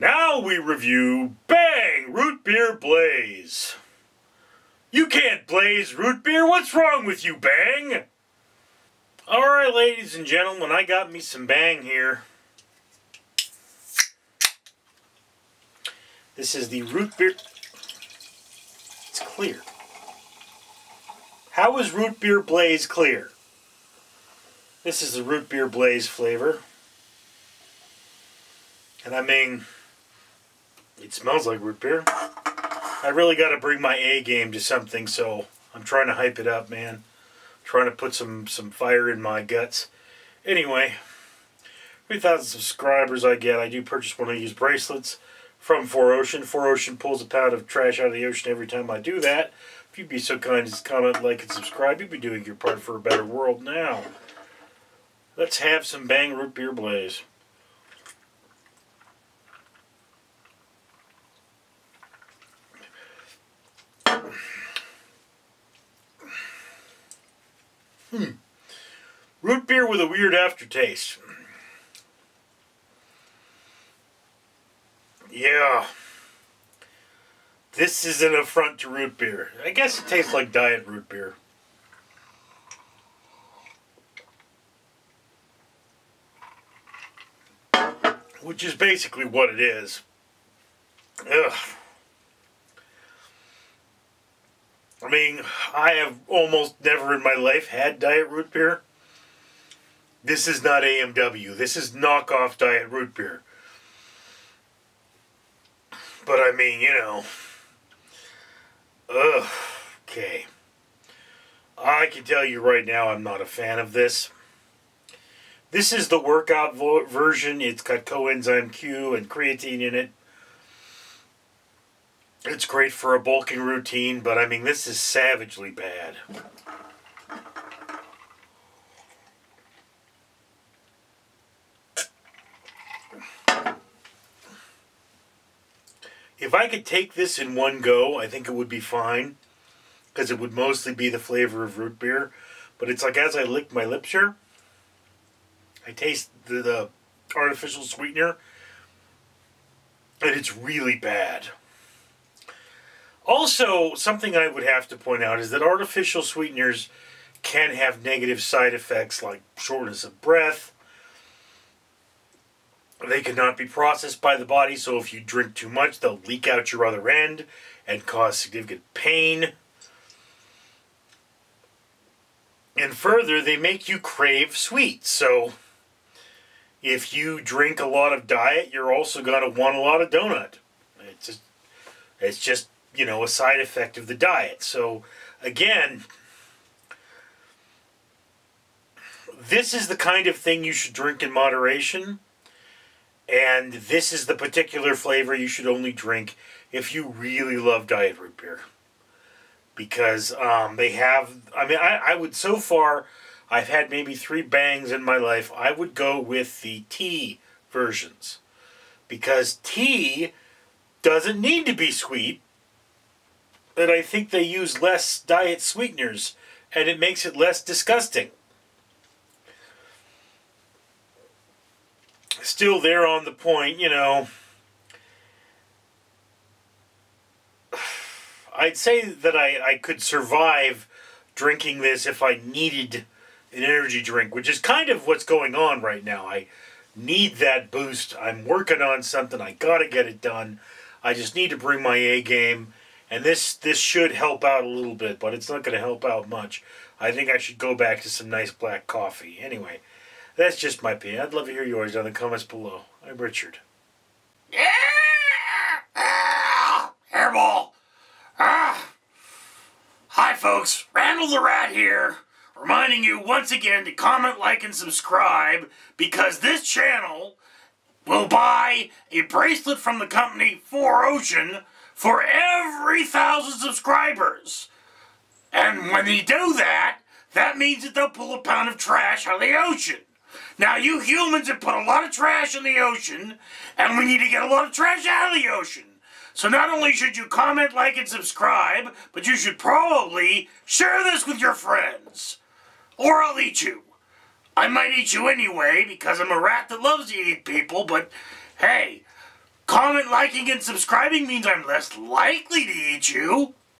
Now we review Bang! Root Beer Blaze. You can't blaze root beer. What's wrong with you, Bang? Alright, ladies and gentlemen, I got me some Bang here. This is the root beer. It's clear. How is root beer blaze clear? This is the root beer blaze flavor. And I mean, it smells like root beer. I really got to bring my A game to something, so I'm trying to hype it up, man. I'm trying to put some fire in my guts. Anyway, 3,000 subscribers I get. I do purchase one of these bracelets from 4Ocean. 4Ocean pulls a pound of trash out of the ocean every time I do that. If you'd be so kind as to comment, like, and subscribe, you'd be doing your part for a better world now. Let's have some Bang Root Beer Blaze. Root beer with a weird aftertaste. Yeah. This is an affront to root beer. I guess it tastes like diet root beer. Which is basically what it is. Ugh. I mean, I have almost never in my life had diet root beer. This is not AMW. This is knockoff diet root beer. But I mean, you know. Ugh. Okay. I can tell you right now I'm not a fan of this. This is the workout version. It's got coenzyme Q and creatine in it. It's great for a bulking routine, but I mean, this is savagely bad. If I could take this in one go, I think it would be fine, because it would mostly be the flavor of root beer. But it's like as I lick my lips here, I taste the artificial sweetener, and it's really bad. Also, something I would have to point out is that artificial sweeteners can have negative side effects like shortness of breath. They cannot be processed by the body, so if you drink too much, they'll leak out your other end and cause significant pain. And further, they make you crave sweets. So if you drink a lot of diet, you're also going to want a lot of donut. It's just, you know, a side effect of the diet. So again, this is the kind of thing you should drink in moderation. And this is the particular flavor you should only drink if you really love diet root beer. Because they have, I mean, I would, so far, I've had maybe 3 Bangs in my life. I would go with the tea versions. Because tea doesn't need to be sweet. And I think they use less diet sweeteners. And it makes it less disgusting. Still there on the point, you know. I'd say that I could survive drinking this if I needed an energy drink, which is kind of what's going on right now. I need that boost. I'm working on something. I gotta get it done. I just need to bring my A game, and this should help out a little bit, but it's not going to help out much. I think I should go back to some nice black coffee. Anyway, that's just my opinion. I'd love to hear yours down in the comments below. I'm Richard. Hairball. Hi folks, Randall the Rat here, reminding you once again to comment, like, and subscribe, because this channel will buy a bracelet from the company 4Ocean for every 1,000 subscribers. And when they do that, that means that they'll pull a pound of trash out of the ocean. Now, you humans have put a lot of trash in the ocean, and we need to get a lot of trash out of the ocean. So not only should you comment, like, and subscribe, but you should probably share this with your friends. Or I'll eat you. I might eat you anyway, because I'm a rat that loves to eat people, but hey, comment. Comment, liking, and subscribing means I'm less likely to eat you.